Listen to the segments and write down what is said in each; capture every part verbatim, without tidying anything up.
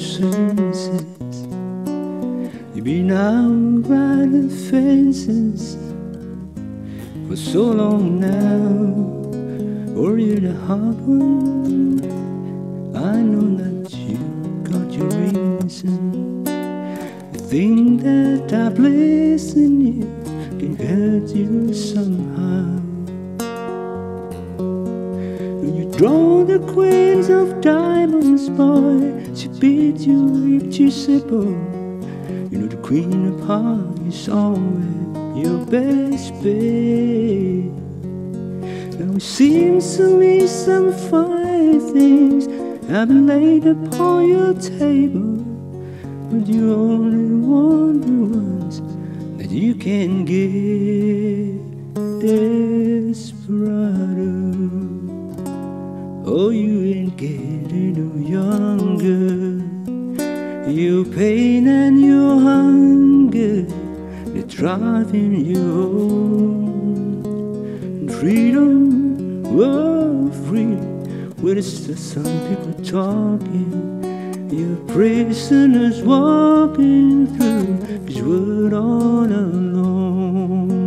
senses. You've been out riding fences for so long now. Warrior the hard one, I know that you got your reason. The thing that I place in you can hurt you somehow. Draw the queens of diamonds, boy. She beat you if she's simple. You know the queen of hearts is always your best bet. Now it seems to me some fine things have been laid upon your table, but you only want the ones that you can give. Desperado, oh, you ain't getting no younger. Your pain and your hunger, they're driving you home. Freedom, oh, freedom. Well, it's just some people talking. You're prisoners walking through this world all alone.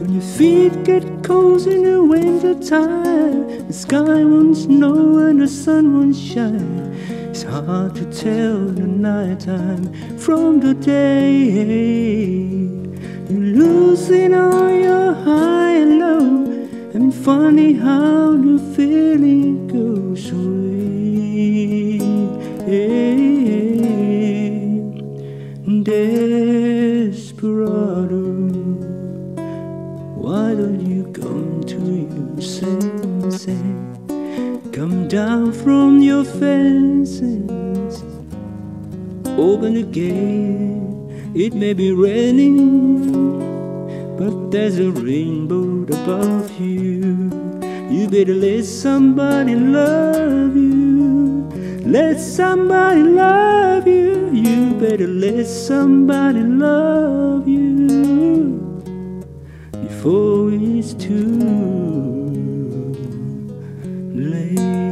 When your feet get cold in the winter time, the sky won't snow and the sun won't shine. It's hard to tell the night time from the day. You're losing all your high and low, and funny how the feeling goes away. Desperado, why don't you come to your senses? Come down from your fences, open the gate. It may be raining, but there's a rainbow above you. You better let somebody love you. Let somebody love you. You better let somebody love you before it's too late.